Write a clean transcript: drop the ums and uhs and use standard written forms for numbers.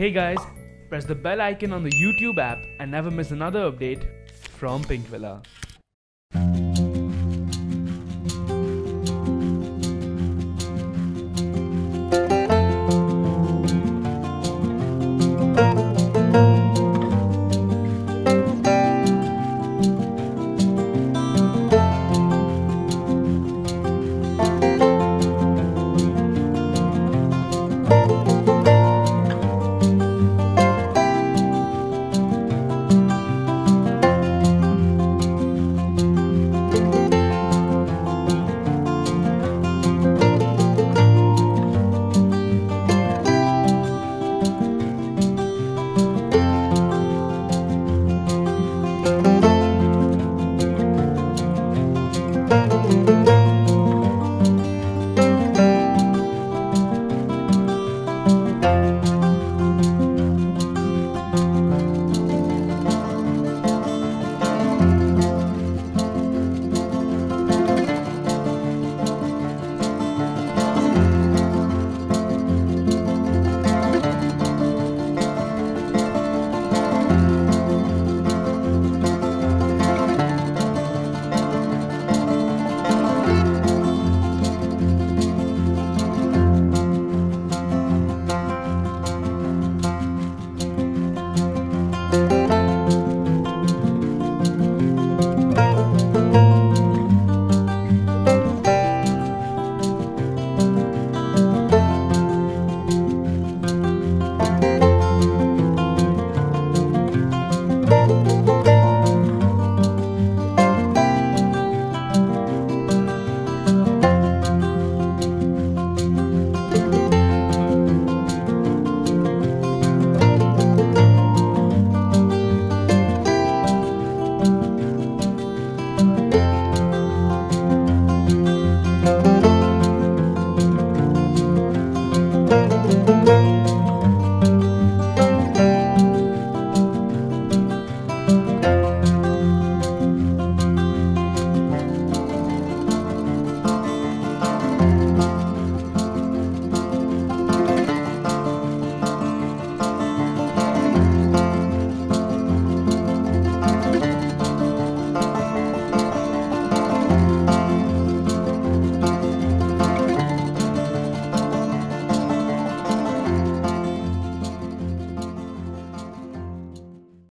Hey guys, press the bell icon on the YouTube app and never miss another update from Pinkvilla.